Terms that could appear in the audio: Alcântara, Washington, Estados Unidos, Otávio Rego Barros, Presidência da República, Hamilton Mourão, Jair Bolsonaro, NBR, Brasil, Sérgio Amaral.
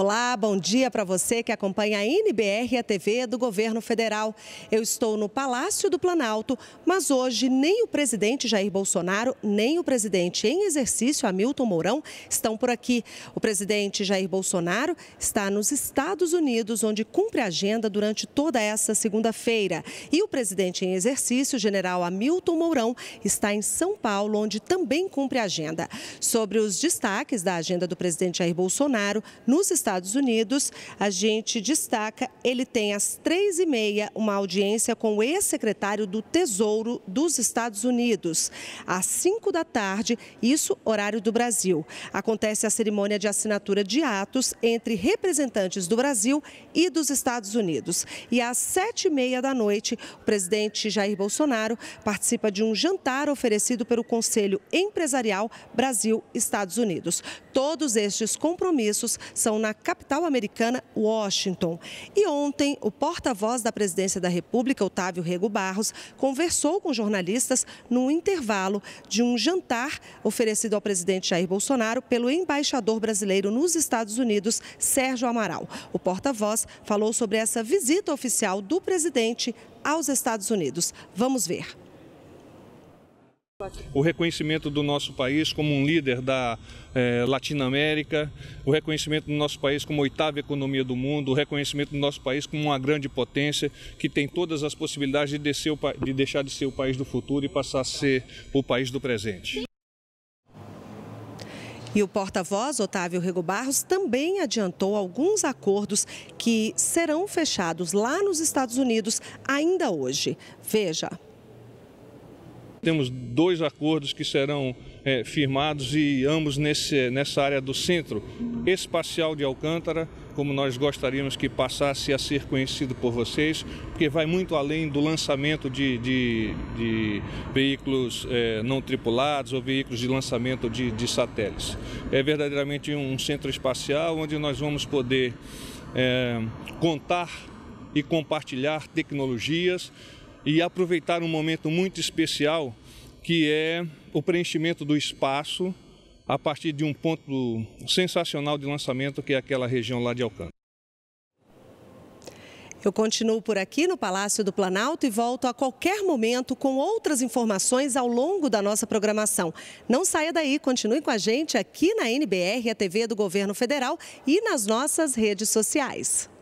Olá, bom dia para você que acompanha a NBR e a TV do Governo Federal. Eu estou no Palácio do Planalto, mas hoje nem o presidente Jair Bolsonaro, nem o presidente em exercício, Hamilton Mourão, estão por aqui. O presidente Jair Bolsonaro está nos Estados Unidos, onde cumpre a agenda durante toda essa segunda-feira. E o presidente em exercício, general Hamilton Mourão, está em São Paulo, onde também cumpre a agenda. Sobre os destaques da agenda do presidente Jair Bolsonaro, nos Estados Unidos, a gente destaca, ele tem às 3h30 uma audiência com o ex-secretário do Tesouro dos Estados Unidos, às 5 da tarde, isso horário do Brasil. Acontece a cerimônia de assinatura de atos entre representantes do Brasil e dos Estados Unidos. E às 7h30 da noite, o presidente Jair Bolsonaro participa de um jantar oferecido pelo Conselho Empresarial Brasil-Estados Unidos. Todos estes compromissos são na capital americana, Washington. E ontem, o porta-voz da Presidência da República, Otávio Rego Barros, conversou com jornalistas no intervalo de um jantar oferecido ao presidente Jair Bolsonaro pelo embaixador brasileiro nos Estados Unidos, Sérgio Amaral. O porta-voz falou sobre essa visita oficial do presidente aos Estados Unidos. Vamos ver. O reconhecimento do nosso país como um líder da Latinoamérica, o reconhecimento do nosso país como a 8ª economia do mundo, o reconhecimento do nosso país como uma grande potência que tem todas as possibilidades de deixar de ser o país do futuro e passar a ser o país do presente. E o porta-voz, Otávio Rego Barros, também adiantou alguns acordos que serão fechados lá nos Estados Unidos ainda hoje. Veja. Temos 2 acordos que serão firmados, e ambos nessa área do centro espacial de Alcântara, como nós gostaríamos que passasse a ser conhecido por vocês, porque vai muito além do lançamento de veículos não tripulados ou veículos de lançamento de satélites. É verdadeiramente um centro espacial onde nós vamos poder contar e compartilhar tecnologias, e aproveitar um momento muito especial, que é o preenchimento do espaço a partir de um ponto sensacional de lançamento, que é aquela região lá de Alcântara. Eu continuo por aqui no Palácio do Planalto e volto a qualquer momento com outras informações ao longo da nossa programação. Não saia daí, continue com a gente aqui na NBR, a TV do Governo Federal, e nas nossas redes sociais.